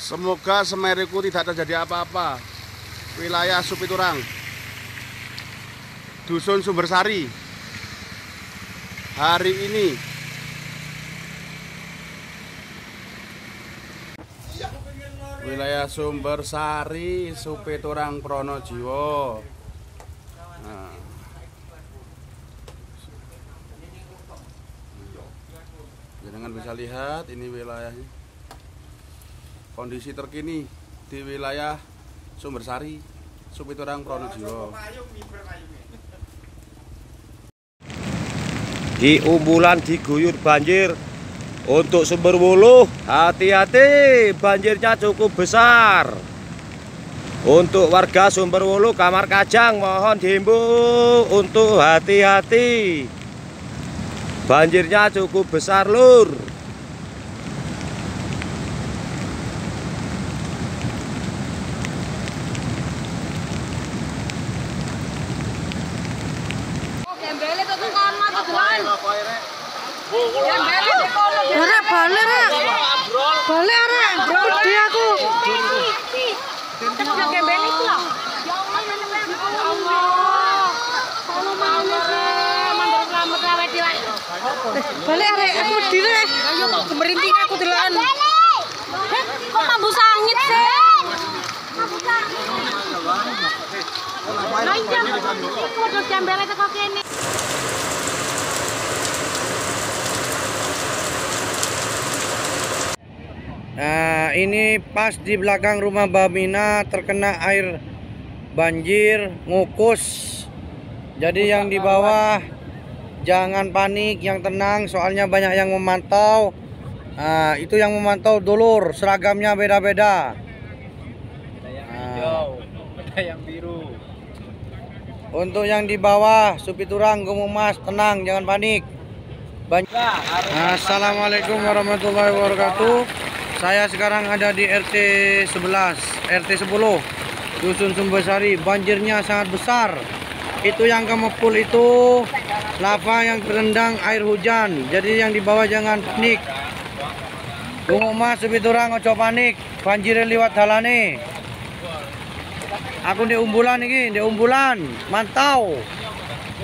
Semoga Semeruku tidak terjadi apa-apa. Wilayah Supiturang, Dusun Sumbersari, hari ini. Wilayah Sumbersari, Supiturang, Pronojiwo. Nah. Jangan bisa lihat ini wilayahnya. Kondisi terkini di wilayah Sumbersari, Supiturang, Pronojiwo. Di Umbulan diguyur banjir. Untuk Sumberwuluh, hati-hati, banjirnya cukup besar. Untuk warga Sumberwuluh, Kamar Kajang, mohon dihimbau untuk hati-hati. Banjirnya cukup besar, Lur. Balik arek aku direk ayo kok gemerinting aku delokan. Heh, kok mambu sangit sih? Mambu sangit. Lah iya, iki kudu jambere teko kene. Nah, ini pas di belakang rumah Bamina terkena air banjir ngukus. Jadi yang di bawah jangan panik, yang tenang, soalnya banyak yang memantau. Itu yang memantau dulur, seragamnya beda-beda. Ada yang hijau, ada yang biru. Untuk yang di bawah, Supiturang, Gemumas, tenang, jangan panik. Assalamualaikum warahmatullahi wabarakatuh. Saya sekarang ada di RT 11, RT 10, Dusun Sumbersari. Banjirnya sangat besar. Itu yang kemepul itu lava yang terendang air hujan. Jadi yang di bawah jangan panik. Mas Supiturang ojo panik. Banjir liwat dalane. Aku di Umbulan iki, di Umbulan. Mantau.